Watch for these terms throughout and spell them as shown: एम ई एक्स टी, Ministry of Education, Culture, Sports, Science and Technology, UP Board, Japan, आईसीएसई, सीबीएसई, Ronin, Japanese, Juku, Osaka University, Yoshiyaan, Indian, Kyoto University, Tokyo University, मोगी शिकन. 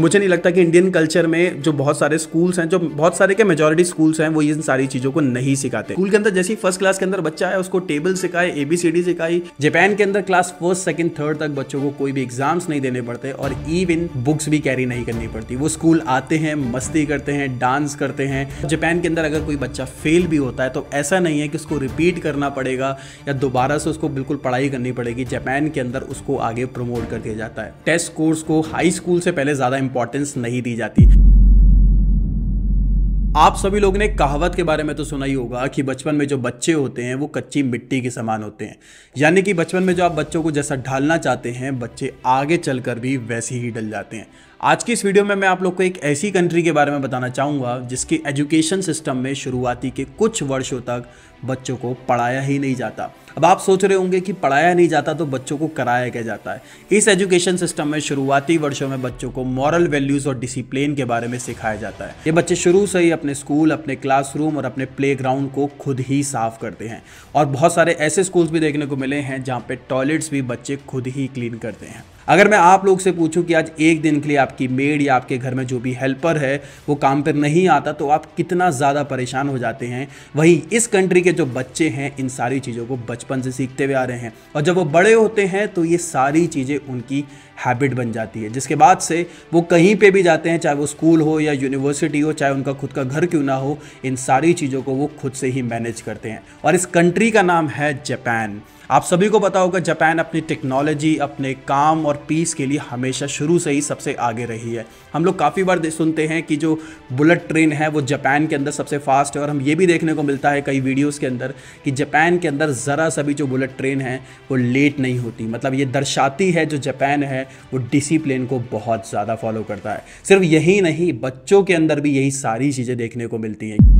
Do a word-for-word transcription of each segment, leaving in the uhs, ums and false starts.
मुझे नहीं लगता कि इंडियन कल्चर में जो बहुत सारे स्कूल्स हैं, जो बहुत सारे के मेजॉरिटी स्कूल्स हैं, वो इन सारी चीज़ों को नहीं सिखाते। स्कूल के अंदर जैसे फर्स्ट क्लास के अंदर बच्चा है उसको टेबल सिखाए, एबीसीडी सिखाई। जापान के अंदर क्लास फर्स्ट सेकंड थर्ड तक बच्चों को कोई भी एग्जाम्स नहीं देने पड़ते और इवन बुक्स भी कैरी नहीं करनी पड़ती। वो स्कूल आते हैं, मस्ती करते हैं, डांस करते हैं। जापान के अंदर अगर कोई बच्चा फेल भी होता है तो ऐसा नहीं है कि उसको रिपीट करना पड़ेगा या दोबारा से उसको बिल्कुल पढ़ाई करनी पड़ेगी। जापान के अंदर उसको आगे प्रमोट कर दिया जाता है। टेस्ट स्कोर्स को हाई स्कूल से पहले ज़्यादा इंपॉर्टेंस नहीं दी जाती। आप सभी लोगों ने कहावत के बारे में तो सुना ही होगा कि बचपन में जो बच्चे होते हैं वो कच्ची मिट्टी के समान होते हैं, यानी कि बचपन में जो आप बच्चों को जैसा ढालना चाहते हैं बच्चे आगे चलकर भी वैसे ही ढल जाते हैं। आज की इस वीडियो में मैं आप लोग को एक ऐसी कंट्री के बारे में बताना चाहूँगा जिसके एजुकेशन सिस्टम में शुरुआती के कुछ वर्षों तक बच्चों को पढ़ाया ही नहीं जाता। अब आप सोच रहे होंगे कि पढ़ाया नहीं जाता तो बच्चों को कराया क्या जाता है। इस एजुकेशन सिस्टम में शुरुआती वर्षों में बच्चों को मॉरल वैल्यूज़ और डिसिप्लिन के बारे में सिखाया जाता है। ये बच्चे शुरू से ही अपने स्कूल, अपने क्लासरूम और अपने प्लेग्राउंड को खुद ही साफ करते हैं और बहुत सारे ऐसे स्कूल्स भी देखने को मिले हैं जहाँ पे टॉयलेट्स भी बच्चे खुद ही क्लीन करते हैं। अगर मैं आप लोग से पूछूं कि आज एक दिन के लिए आपकी मेड या आपके घर में जो भी हेल्पर है वो काम पर नहीं आता तो आप कितना ज़्यादा परेशान हो जाते हैं। वहीं इस कंट्री के जो बच्चे हैं इन सारी चीज़ों को बचपन से सीखते हुए आ रहे हैं और जब वो बड़े होते हैं तो ये सारी चीज़ें उनकी हैबिट बन जाती है, जिसके बाद से वो कहीं पर भी जाते हैं, चाहे वो स्कूल हो या यूनिवर्सिटी हो, चाहे उनका खुद का घर क्यों ना हो, इन सारी चीज़ों को वो खुद से ही मैनेज करते हैं। और इस कंट्री का नाम है जापान। आप सभी को पता होगा जापान अपनी टेक्नोलॉजी, अपने काम और पीस के लिए हमेशा शुरू से ही सबसे आगे रही है। हम लोग काफ़ी बार सुनते हैं कि जो बुलेट ट्रेन है वो जापान के अंदर सबसे फास्ट है और हम ये भी देखने को मिलता है कई वीडियोस के अंदर कि जापान के अंदर ज़रा सा भी जो बुलेट ट्रेन है वो लेट नहीं होती। मतलब ये दर्शाती है जो जापान है वो डिसिप्लिन को बहुत ज़्यादा फॉलो करता है। सिर्फ यही नहीं, बच्चों के अंदर भी यही सारी चीज़ें देखने को मिलती हैं।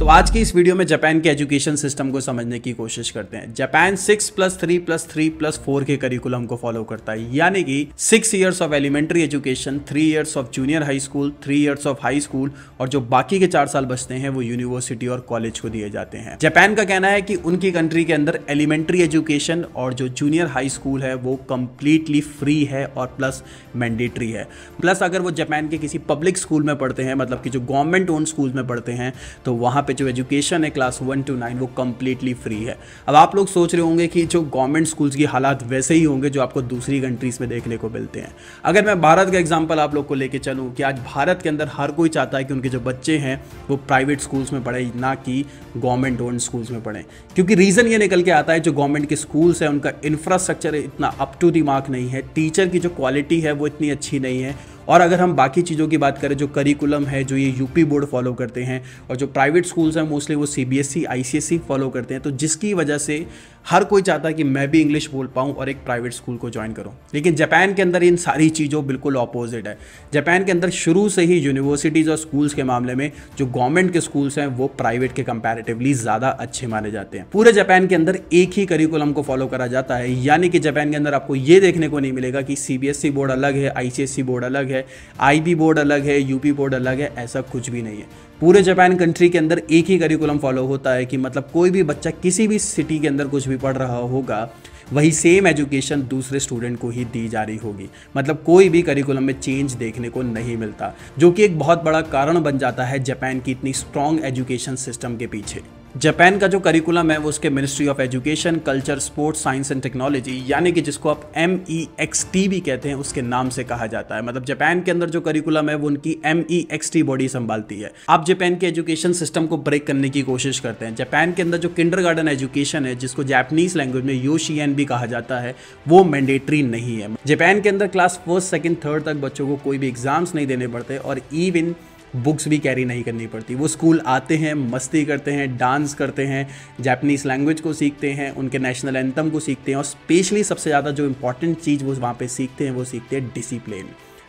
तो आज की इस वीडियो में जापान के एजुकेशन सिस्टम को समझने की कोशिश करते हैं। Japan six plus three plus three plus four के करिकुलम को फॉलो करता है, यानी कि six years of elementary education, three years of junior high school, three years of high school और जो बाकी के चार साल बचते हैं वो यूनिवर्सिटी और कॉलेज को दिए जाते हैं। जापान का कहना है कि उनकी कंट्री के अंदर एलिमेंट्री एजुकेशन और जो जूनियर हाई स्कूल है वो कम्प्लीटली फ्री है और प्लस मैंडेटरी है। प्लस अगर वो जापान के किसी पब्लिक स्कूल में पढ़ते हैं, मतलब कि जो गवर्नमेंट ओन स्कूल में पढ़ते हैं, तो वहाँ पे जो एजुकेशन है क्लास वन टू नाइन वो कम्प्लीटली फ्री है। अब आप लोग सोच रहे होंगे कि जो गवर्नमेंट स्कूल्स की हालात वैसे ही होंगे जो आपको दूसरी कंट्रीज़ में देखने को मिलते हैं। अगर मैं भारत का एग्जांपल आप लोग को लेके चलूँ कि आज भारत के अंदर हर कोई चाहता है कि उनके जो बच्चे हैं वो प्राइवेट स्कूल्स में पढ़े, ना कि गवर्नमेंट ओन स्कूल्स में पढ़ें, क्योंकि रीज़न ये निकल के आता है जो गवर्नमेंट के स्कूल्स हैं उनका इंफ्रास्ट्रक्चर इतना अप टू द मार्क नहीं है, टीचर की जो क्वालिटी है वो इतनी अच्छी नहीं है। और अगर हम बाकी चीज़ों की बात करें, जो करिकुलम है जो ये यूपी बोर्ड फॉलो करते हैं और जो प्राइवेट स्कूल्स हैं मोस्टली वो सीबीएसई आईसीएसई फॉलो करते हैं, तो जिसकी वजह से हर कोई चाहता है कि मैं भी इंग्लिश बोल पाऊँ और एक प्राइवेट स्कूल को ज्वाइन करूँ। लेकिन जापान के अंदर इन सारी चीज़ों बिल्कुल अपोजिट है। जापान के अंदर शुरू से ही यूनिवर्सिटीज़ और स्कूल्स के मामले में जो गवर्नमेंट के स्कूल्स हैं वो प्राइवेट के कंपैरेटिवली ज़्यादा अच्छे माने जाते हैं। पूरे जापान के अंदर एक ही करिकुलम को फॉलो करा जाता है, यानी कि जापान के अंदर आपको ये देखने को नहीं मिलेगा कि सीबीएसई बोर्ड अलग है, आईसीएसई बोर्ड अलग है, आईबी बोर्ड अलग है, यूपी बोर्ड अलग है, ऐसा कुछ भी नहीं है। पूरे जापान कंट्री के अंदर एक ही करिकुलम फॉलो होता है कि मतलब कोई भी बच्चा किसी भी सिटी के अंदर कुछ भी पढ़ रहा होगा वही सेम एजुकेशन दूसरे स्टूडेंट को ही दी जा रही होगी। मतलब कोई भी करिकुलम में चेंज देखने को नहीं मिलता, जो कि एक बहुत बड़ा कारण बन जाता है जापान की इतनी स्ट्रॉन्ग एजुकेशन सिस्टम के पीछे। जापान का जो करिकुलम है वो उसके ministry of education, culture, sports, science and technology, यानी कि जिसको आप एम ई एक्स टी भी कहते हैं, उसके नाम से कहा जाता है। मतलब जापान के अंदर जो करिकुलम है वो उनकी एम ई एक्स टी body संभालती है। आप जापान के एजुकेशन सिस्टम को ब्रेक करने की कोशिश करते हैं। जापान के अंदर जो किंडरगार्टन एजुकेशन है, जिसको जापानीज लैंग्वेज में योशियान भी कहा जाता है, वो मैंडेटरी नहीं है। जापान के अंदर क्लास फर्स्ट सेकेंड थर्ड तक बच्चों को कोई भी एग्जाम्स नहीं देने पड़ते और इवन बुक्स भी कैरी नहीं करनी पड़ती। वो स्कूल आते हैं, मस्ती करते हैं, डांस करते हैं, जापानीज़ लैंग्वेज को सीखते हैं, उनके नेशनल एंथम को सीखते हैं और स्पेशली सबसे ज़्यादा जो इंपॉर्टेंट चीज़ वो वहाँ पे सीखते हैं वो सीखते हैं डिसिप्लिन।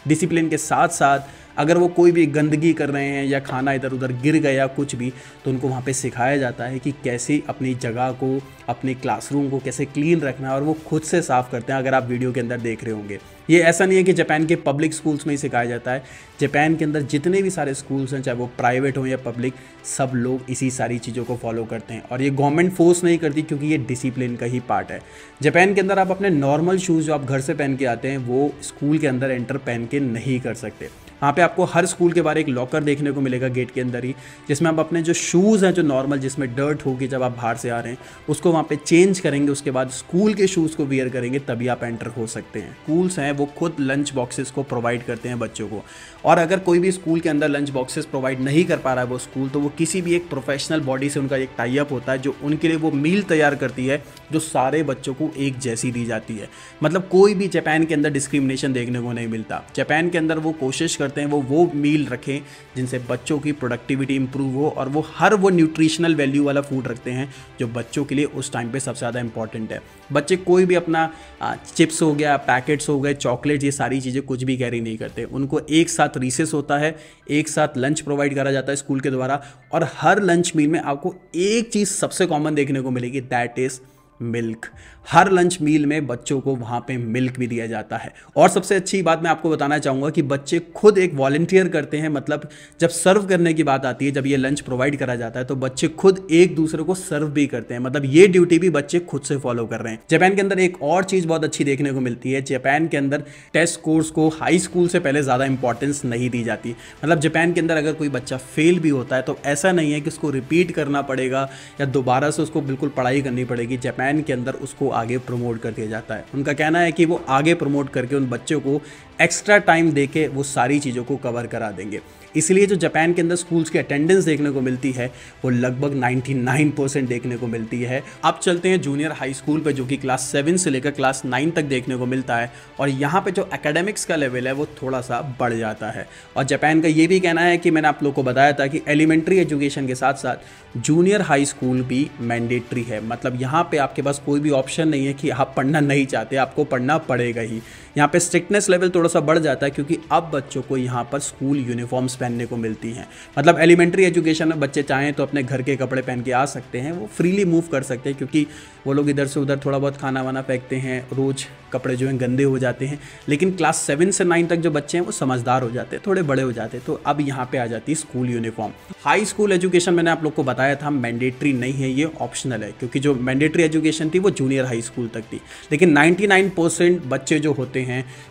डिसिप्लिन के साथ साथ अगर वो कोई भी गंदगी कर रहे हैं या खाना इधर उधर गिर गया कुछ भी, तो उनको वहाँ पे सिखाया जाता है कि कैसे अपनी जगह को, अपने क्लासरूम को कैसे क्लीन रखना है, और वो खुद से साफ़ करते हैं। अगर आप वीडियो के अंदर देख रहे होंगे, ये ऐसा नहीं है कि जापान के पब्लिक स्कूल्स में ही सिखाया जाता है। जापान के अंदर जितने भी सारे स्कूल्स हैं, चाहे वो प्राइवेट हों या पब्लिक, सब लोग इसी सारी चीज़ों को फॉलो करते हैं, और ये गवर्नमेंट फोर्स नहीं करती, क्योंकि ये डिसिप्लिन का ही पार्ट है। जापान के अंदर आप अपने नॉर्मल शूज़ जो आप घर से पहन के आते हैं, वो स्कूल के अंदर एंटर पहन के नहीं कर सकते। वहाँ पे आपको हर स्कूल के बाहर एक लॉकर देखने को मिलेगा गेट के अंदर ही, जिसमें आप अपने जो शूज़ हैं, जो नॉर्मल जिसमें डर्ट होगी जब आप बाहर से आ रहे हैं, उसको वहाँ पे चेंज करेंगे, उसके बाद स्कूल के शूज़ को वियर करेंगे, तभी आप एंटर हो सकते हैं। स्कूल्स हैं वो खुद लंच बॉक्सेस को प्रोवाइड करते हैं बच्चों को, और अगर कोई भी स्कूल के अंदर लंच बॉक्सेस प्रोवाइड नहीं कर पा रहा है वो स्कूल, तो वो किसी भी एक प्रोफेशनल बॉडी से उनका एक टाई अप होता है, जो उनके लिए वो मील तैयार करती है, जो सारे बच्चों को एक जैसी दी जाती है। मतलब कोई भी जापान के अंदर डिस्क्रिमिनेशन देखने को नहीं मिलता। जापान के अंदर वो कोशिश करते हैं वो वो मील रखें जिनसे बच्चों की प्रोडक्टिविटी इंप्रूव हो, और वो हर वो न्यूट्रिशनल वैल्यू वाला फूड रखते हैं जो बच्चों के लिए उस टाइम पे सबसे ज़्यादा इंपॉर्टेंट है। बच्चे कोई भी अपना चिप्स हो गया, पैकेट्स हो गए, चॉकलेट, ये सारी चीज़ें कुछ भी कैरी नहीं करते। उनको एक साथ रिसेस होता है, एक साथ लंच प्रोवाइड करा जाता है स्कूल के द्वारा, और हर लंच मील में आपको एक चीज़ सबसे कॉमन देखने को मिलेगी, दैट इज़ मिल्क। हर लंच मील में बच्चों को वहाँ पे मिल्क भी दिया जाता है। और सबसे अच्छी बात मैं आपको बताना चाहूँगा कि बच्चे खुद एक वॉलंटियर करते हैं। मतलब जब सर्व करने की बात आती है, जब ये लंच प्रोवाइड करा जाता है, तो बच्चे खुद एक दूसरे को सर्व भी करते हैं। मतलब ये ड्यूटी भी बच्चे खुद से फॉलो कर रहे हैं। जापान के अंदर एक और चीज़ बहुत अच्छी देखने को मिलती है, जापान के अंदर टेस्ट स्कोर्स को हाई स्कूल से पहले ज़्यादा इंपॉर्टेंस नहीं दी जाती। मतलब जापान के अंदर अगर कोई बच्चा फेल भी होता है, तो ऐसा नहीं है कि उसको रिपीट करना पड़ेगा या दोबारा से उसको बिल्कुल पढ़ाई करनी पड़ेगी। जापान के अंदर उसको आगे प्रमोट कर दिया जाता है। उनका कहना है कि वो आगे प्रमोट करके उन बच्चों को एक्स्ट्रा टाइम देके वो सारी चीज़ों को कवर करा देंगे। इसलिए जो जापान के अंदर स्कूल्स की अटेंडेंस देखने को मिलती है वो लगभग निन्यानवे परसेंट देखने को मिलती है। अब चलते हैं जूनियर हाई स्कूल पे, जो कि क्लास सेवन से लेकर क्लास नाइन तक देखने को मिलता है, और यहाँ पे जो एकेडमिक्स का लेवल है वो थोड़ा सा बढ़ जाता है। और जापान का ये भी कहना है कि मैंने आप लोग को बताया था कि एलिमेंट्री एजुकेशन के साथ साथ जूनियर हाई स्कूल भी मैंडेटरी है। मतलब यहाँ पर आपके पास कोई भी ऑप्शन नहीं है कि आप पढ़ना नहीं चाहते, आपको पढ़ना पड़ेगा ही। यहाँ पर स्ट्रिक्टनेस लेवल थोड़ा सा बढ़ जाता है, क्योंकि अब बच्चों को यहाँ पर स्कूल यूनिफॉर्म्स पहनने को मिलती हैं। मतलब एलिमेंट्री एजुकेशन में बच्चे चाहें तो अपने घर के कपड़े पहन के आ सकते हैं, वो फ्रीली मूव कर सकते हैं, क्योंकि वो लोग इधर से उधर थोड़ा बहुत खाना वाना फेंकते हैं, रोज़ कपड़े जो हैं गंदे हो जाते हैं। लेकिन क्लास सेवन से नाइन तक जो बच्चे हैं वो समझदार हो जाते हैं, थोड़े बड़े हो जाते हैं, तो अब यहाँ पर आ जाती है school uniform. High school education मैंने आप लोग को बताया था मैंडेटरी नहीं है, ये ऑप्शनल है, क्योंकि जो मैंडेटरी एजुकेशन थी वो जूनियर हाई स्कूल तक थी। लेकिन नाइन्टी नाइन परसेंट बच्चे जो होते हैं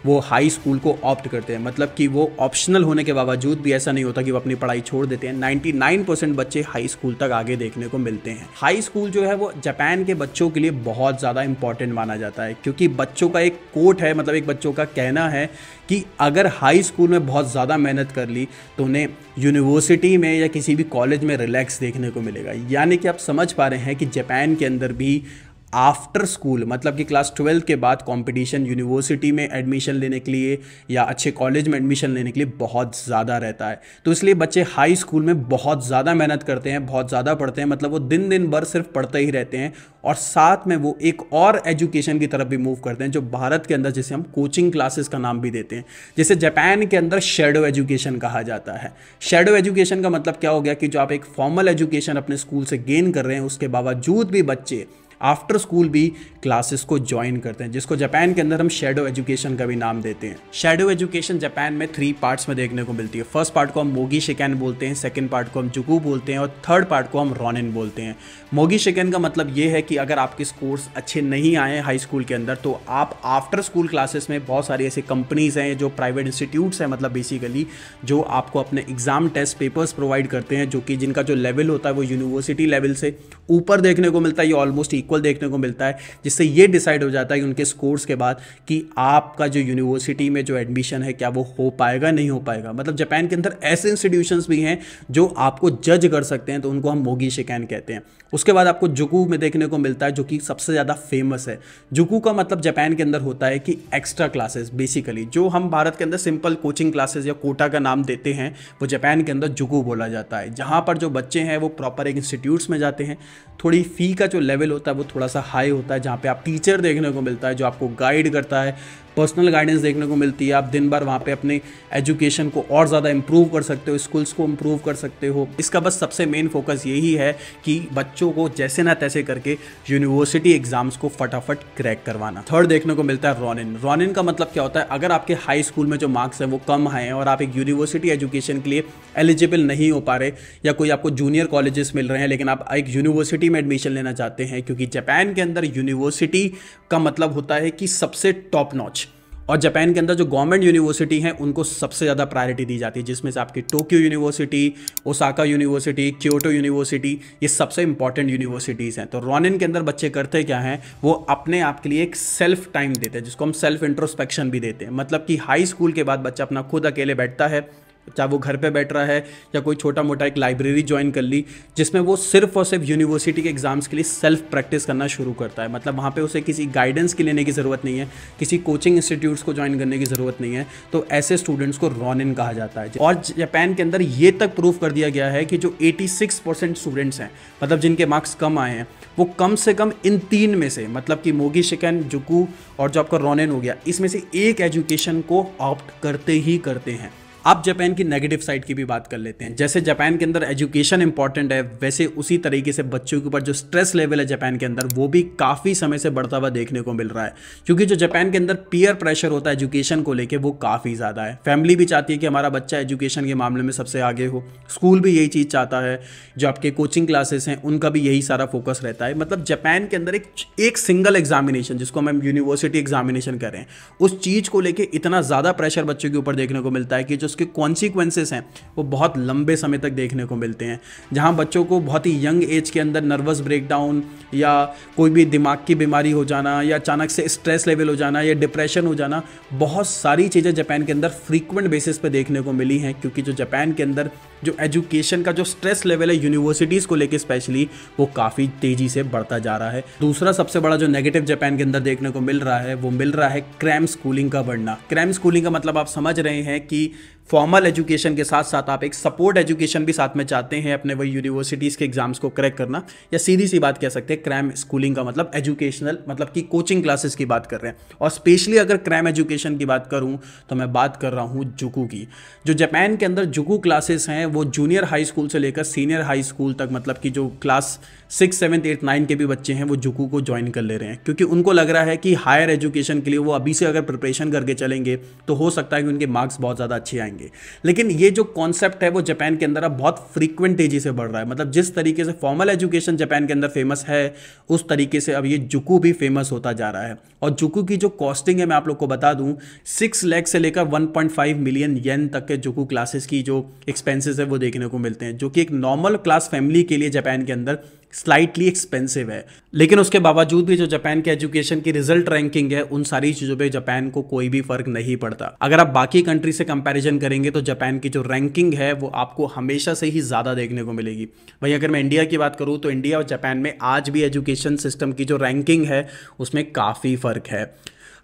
वो हाई स्कूल को ऑप्ट करते हैं। मतलब कि वो ऑप्शनल होने के बावजूद भी ऐसा नहीं होता कि वो अपनी पढ़ाई छोड़ देते हैं। निन्यानवे परसेंट बच्चे हाई स्कूल तक आगे देखने को मिलते हैं। हाई स्कूल जो है वो जापान के बच्चों के लिए बहुत ज़्यादा इंपॉर्टेंट माना जाता है, क्योंकि बच्चों का एक कोट है, मतलब एक बच्चों का कहना है कि अगर हाई स्कूल में बहुत ज़्यादा मेहनत कर ली तो उन्हें यूनिवर्सिटी में या किसी भी कॉलेज में रिलैक्स देखने को मिलेगा। यानी कि आप समझ पा रहे हैं कि जापान के अंदर भी आफ्टर स्कूल, मतलब कि क्लास ट्वेल्थ के बाद कंपटीशन यूनिवर्सिटी में एडमिशन लेने के लिए या अच्छे कॉलेज में एडमिशन लेने के लिए बहुत ज़्यादा रहता है। तो इसलिए बच्चे हाई स्कूल में बहुत ज़्यादा मेहनत करते हैं, बहुत ज़्यादा पढ़ते हैं। मतलब वो दिन दिन भर सिर्फ पढ़ते ही रहते हैं, और साथ में वो एक और एजुकेशन की तरफ भी मूव करते हैं, जो भारत के अंदर जिसे हम कोचिंग क्लासेस का नाम भी देते हैं, जैसे जापान के अंदर शैडो एजुकेशन कहा जाता है। शैडो एजुकेशन का मतलब क्या हो गया कि जो आप एक फॉर्मल एजुकेशन अपने स्कूल से गेन कर रहे हैं, उसके बावजूद भी बच्चे आफ्टर स्कूल भी क्लासेस को ज्वाइन करते हैं, जिसको जापान के अंदर हम शैडो एजुकेशन का भी नाम देते हैं। शैडो एजुकेशन जापान में थ्री पार्ट्स में देखने को मिलती है। फर्स्ट पार्ट को हम मोगी शिकन बोलते हैं, सेकंड पार्ट को हम जुकू बोलते हैं, और थर्ड पार्ट को हम रॉनिन बोलते हैं। मोगी शिकन का मतलब ये है कि अगर आपके स्कोर्स अच्छे नहीं आए हाई स्कूल के अंदर, तो आप आफ्टर स्कूल क्लासेस में, बहुत सारी ऐसी कंपनीज हैं जो प्राइवेट इंस्टीट्यूट्स हैं, मतलब बेसिकली जो आपको अपने एग्जाम टेस्ट पेपर्स प्रोवाइड करते हैं, जो कि जिनका जो लेवल होता है वो यूनिवर्सिटी लेवल से ऊपर देखने को मिलता है, ये ऑलमोस्ट इक्वल देखने को मिलता है, जिससे ये डिसाइड हो जाता है कि उनके स्कोर्स के बाद कि आपका जो यूनिवर्सिटी में जो एडमिशन है क्या वो हो पाएगा नहीं हो पाएगा। मतलब जापान के अंदर ऐसे इंस्टीट्यूशंस भी हैं जो आपको जज कर सकते हैं, तो उनको हम मोगी शिकन कहते हैं। उसके बाद आपको जुकू में देखने को मिलता है, जो कि सबसे ज़्यादा फेमस है। जुकू का मतलब जापान के अंदर होता है कि एक्स्ट्रा क्लासेस, बेसिकली जो हम भारत के अंदर सिंपल कोचिंग क्लासेस या कोटा का नाम देते हैं, वो जापान के अंदर जुकू बोला जाता है, जहाँ पर जो बच्चे हैं वो प्रॉपर एक इंस्टीट्यूट्स में जाते हैं, थोड़ी फ़ी का जो लेवल होता है वो थोड़ा सा हाई होता है, जहाँ पे आप टीचर देखने को मिलता है जो आपको गाइड करता है, पर्सनल गाइडेंस देखने को मिलती है। आप दिन भर वहाँ पे अपने एजुकेशन को और ज़्यादा इम्प्रूव कर सकते हो, स्किल्स को इम्प्रूव कर सकते हो। इसका बस सबसे मेन फोकस यही है कि बच्चों को जैसे ना तैसे करके यूनिवर्सिटी एग्जाम्स को फटाफट क्रैक करवाना। थर्ड देखने को मिलता है रॉनिन। रॉनिन का मतलब क्या होता है, अगर आपके हाई स्कूल में जो मार्क्स हैं वो कम हैं और आप एक यूनिवर्सिटी एजुकेशन के लिए एलिजिबल नहीं हो पा रहे, या कोई आपको जूनियर कॉलेजेस मिल रहे हैं लेकिन आप एक यूनिवर्सिटी में एडमिशन लेना चाहते हैं, क्योंकि जापान के अंदर यूनिवर्सिटी का मतलब होता है कि सबसे टॉप नॉच, और जापान के अंदर जो गवर्नमेंट यूनिवर्सिटी हैं उनको सबसे ज़्यादा प्रायोरिटी दी जाती है, जिसमें से आपकी Tokyo university, Osaka university, Kyoto university, ये सबसे इंपॉर्टेंट यूनिवर्सिटीज़ हैं। तो रॉनिन के अंदर बच्चे करते क्या हैं, वो अपने आप के लिए एक सेल्फ टाइम देते हैं, जिसको हम सेल्फ इंट्रोस्पेक्शन भी देते हैं। मतलब कि हाई स्कूल के बाद बच्चा अपना खुद अकेले बैठता है, चाहे वो घर पे बैठ रहा है या कोई छोटा मोटा एक लाइब्रेरी ज्वाइन कर ली, जिसमें वो सिर्फ और सिर्फ यूनिवर्सिटी के एग्जाम्स के लिए सेल्फ प्रैक्टिस करना शुरू करता है। मतलब वहाँ पे उसे किसी गाइडेंस की लेने की ज़रूरत नहीं है, किसी कोचिंग इंस्टीट्यूट्स को ज्वाइन करने की ज़रूरत नहीं है। तो ऐसे स्टूडेंट्स को रॉनिन कहा जाता है। और जापान के अंदर ये तक प्रूव कर दिया गया है कि जो एटी सिक्स परसेंट स्टूडेंट्स हैं, मतलब जिनके मार्क्स कम आए हैं, वो कम से कम इन तीन में से, मतलब कि मोगी शिकन, जुकू और जो आपका रॉनिन हो गया, इसमें से एक एजुकेशन को ऑप्ट करते ही करते हैं। आप जापान की नेगेटिव साइड की भी बात कर लेते हैं। जैसे जापान के अंदर एजुकेशन इंपॉर्टेंट है, वैसे उसी तरीके से बच्चों के ऊपर जो स्ट्रेस लेवल है जापान के अंदर, वो भी काफ़ी समय से बढ़ता हुआ देखने को मिल रहा है, क्योंकि जो जापान के अंदर पीयर प्रेशर होता है एजुकेशन को लेके, वो काफ़ी ज़्यादा है। फैमिली भी चाहती है कि हमारा बच्चा एजुकेशन के मामले में सबसे आगे हो, स्कूल भी यही चीज़ चाहता है, जो आपके कोचिंग क्लासेस हैं उनका भी यही सारा फोकस रहता है। मतलब जापान के अंदर एक एक सिंगल एग्जामिनेशन, जिसको हम यूनिवर्सिटी एग्जामिनेशन करें, उस चीज़ को लेकर इतना ज़्यादा प्रेशर बच्चों के ऊपर देखने को मिलता है कि उसके कॉन्सिक्वेंसेस हैं वो बहुत लंबे समय तक देखने को मिलते हैं, जहां बच्चों को बहुत ही यंग एज के अंदर नर्वस ब्रेकडाउन या कोई भी दिमाग की बीमारी हो जाना, या अचानक से स्ट्रेस लेवल हो जाना, या डिप्रेशन हो जाना, बहुत सारी चीज़ें जापान के अंदर फ्रीक्वेंट बेसिस पे देखने को मिली हैं। क्योंकि जो जापान के अंदर जो एजुकेशन का जो स्ट्रेस लेवल है यूनिवर्सिटीज़ को लेकर स्पेशली, वो काफ़ी तेज़ी से बढ़ता जा रहा है। दूसरा सबसे बड़ा जो नेगेटिव जापान के अंदर देखने को मिल रहा है, वो मिल रहा है क्रैम स्कूलिंग का बढ़ना। क्रैम स्कूलिंग का मतलब आप समझ रहे हैं कि फॉर्मल एजुकेशन के साथ साथ आप एक सपोर्ट एजुकेशन भी साथ में चाहते हैं अपने वही यूनिवर्सिटीज़ के एग्जाम्स को क्रैक करना, या सीधी सी बात कह सकते हैं क्रैम स्कूलिंग का मतलब एजुकेशनल, मतलब कि कोचिंग क्लासेस की बात कर रहे हैं। और स्पेशली अगर क्रैम एजुकेशन की बात करूं तो मैं बात कर रहा हूं जुकू की। जो जापान के अंदर जुकू क्लासेस हैं वो जूनियर हाई स्कूल से लेकर सीनियर हाई स्कूल तक, मतलब कि जो class six seventh eighth nine के भी बच्चे हैं वो जुकू को ज्वाइन कर ले रहे हैं, क्योंकि उनको लग रहा है कि हायर एजुकेशन के लिए वो अभी से अगर प्रिपरेशन करके चलेंगे तो हो सकता है कि उनके मार्क्स बहुत ज़्यादा अच्छे आएंगे। लेकिन ये जो कॉन्सेप्ट है वो जापान के अंदर अब बहुत फ्रीक्वेंट तेजी से बढ़ रहा है। मतलब जिस तरीके से फॉर्मल एजुकेशन जापान के अंदर फेमस है, उस तरीके से अब ये जुकू भी फेमस होता जा रहा है। और जुकू की जो कॉस्टिंग है, मैं आप लोग को बता दूं, सिक्स लाख से लेकर one point five million yen तक के जुकू क्लासेस की जो एक्सपेंसेस है वो देखने को मिलते हैं, जो कि एक नॉर्मल क्लास फैमिली के लिए जापान के अंदर स्लाइटली एक्सपेंसिव है। लेकिन उसके बावजूद भी जो जापान के एजुकेशन की रिजल्ट रैंकिंग है, उन सारी चीज़ों पे जापान को कोई भी फर्क नहीं पड़ता। अगर आप बाकी कंट्री से कंपैरिजन करेंगे तो जापान की जो रैंकिंग है वो आपको हमेशा से ही ज़्यादा देखने को मिलेगी। वहीं अगर मैं इंडिया की बात करूँ तो इंडिया और जापान में आज भी एजुकेशन सिस्टम की जो रैंकिंग है उसमें काफ़ी फ़र्क है।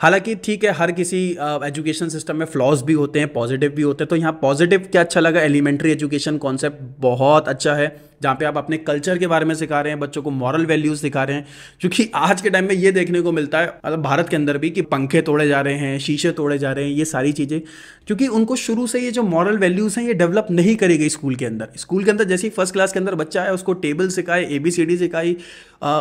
हालांकि ठीक है, हर किसी एजुकेशन सिस्टम में फ्लॉज भी होते हैं, पॉजिटिव भी होते हैं। तो यहाँ पॉजिटिव क्या अच्छा लगा, एलिमेंट्री एजुकेशन कॉन्सेप्ट बहुत अच्छा है, जहाँ पे आप अपने कल्चर के बारे में सिखा रहे हैं, बच्चों को मॉरल वैल्यूज़ सिखा रहे हैं, क्योंकि आज के टाइम में ये देखने को मिलता है, मतलब भारत के अंदर भी, कि पंखे तोड़े जा रहे हैं, शीशे तोड़े जा रहे हैं, ये सारी चीज़ें, क्योंकि उनको शुरू से ये जो मॉरल वैल्यूज़ हैं ये डेवलप नहीं करी गई स्कूल के अंदर। स्कूल के अंदर जैसे ही फर्स्ट क्लास के अंदर बच्चा आया, उसको टेबल सिखाए, ए बी सी डी सिखाई,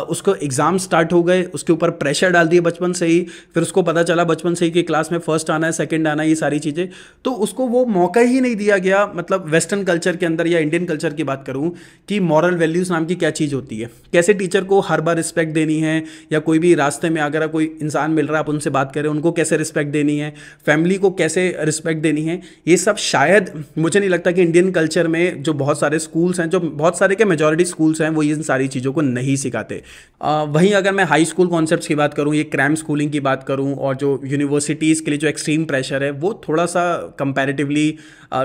उसको एग्ज़ाम स्टार्ट हो गए, उसके ऊपर प्रेशर डाल दिए बचपन से ही, फिर उसको पता चला बचपन से ही कि क्लास में फर्स्ट आना है, सेकेंड आना है, ये सारी चीज़ें, तो उसको वो मौका ही नहीं दिया गया। मतलब वेस्टर्न कल्चर के अंदर या इंडियन कल्चर की बात करूँ कि मॉरल वैल्यूज़ नाम की क्या चीज़ होती है, कैसे टीचर को हर बार रिस्पेक्ट देनी है, या कोई भी रास्ते में अगर कोई इंसान मिल रहा है आप उनसे बात करें, उनको कैसे रिस्पेक्ट देनी है, फैमिली को कैसे रिस्पेक्ट देनी है, ये सब शायद मुझे नहीं लगता कि इंडियन कल्चर में जो बहुत सारे स्कूल्स हैं, जो बहुत सारे के मेजॉरिटी स्कूल्स हैं, वो इन सारी चीज़ों को नहीं सिखाते। आ, वहीं अगर मैं हाई स्कूल कॉन्सेप्ट्स की बात करूँ, ये क्रैम स्कूलिंग की बात करूँ, और जो यूनिवर्सिटीज़ के लिए जो एक्सट्रीम प्रेशर है, वो थोड़ा सा कंपैरेटिवली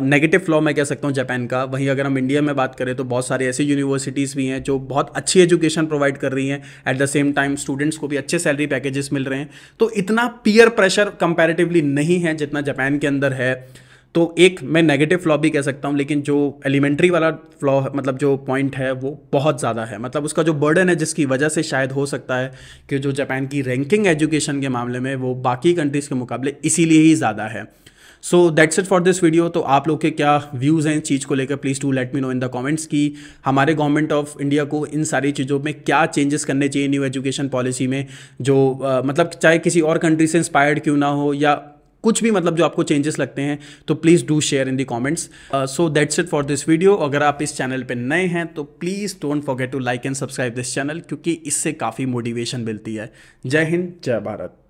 नेगेटिव फ्लॉ मैं कह सकता हूँ जापान का। वहीं अगर हम इंडिया में बात करें तो बहुत सारे ऐसी यूनिवर्सिटीज़ भी हैं जो बहुत अच्छी एजुकेशन प्रोवाइड कर रही हैं, at the same time students को भी अच्छे सैलरी पैकेजेस मिल रहे हैं, तो इतना पीयर प्रेशर कंपैरेटिवली नहीं है जितना जापान के अंदर है। तो एक मैं नेगेटिव फ्लॉ भी कह सकता हूँ, लेकिन जो एलिमेंट्री वाला फ्लॉ मतलब जो पॉइंट है वो बहुत ज़्यादा है, मतलब उसका जो बर्डन है जिसकी वजह से शायद हो सकता है कि जो जापान की रैंकिंग एजुकेशन के मामले में वो बाकी कंट्रीज़ के मुकाबले इसीलिए ही ज़्यादा है। So that's it for this video. तो आप लोग के क्या व्यूज़ हैं इस चीज़ को लेकर, please to let me know in the comments कि हमारे गवर्नमेंट ऑफ इंडिया को इन सारी चीज़ों में क्या चेंजेस करने चाहिए न्यू एजुकेशन पॉलिसी में, जो आ, मतलब चाहे किसी और कंट्री से इंस्पायर्ड क्यों ना हो या कुछ भी, मतलब जो आपको चेंजेस लगते हैं तो please do share in the comments. So that's it for this video. अगर आप इस चैनल पे नए हैं तो please don't forget to like and subscribe this channel, क्योंकि इससे काफ़ी मोटिवेशन मिलती है। जय हिंद, जय भारत।